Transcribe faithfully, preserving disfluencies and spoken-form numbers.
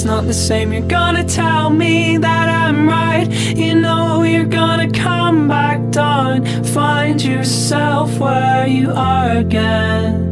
it's not the same. You're gonna tell me that I'm right. You know you're gonna come back, dawn. Find yourself where you are again.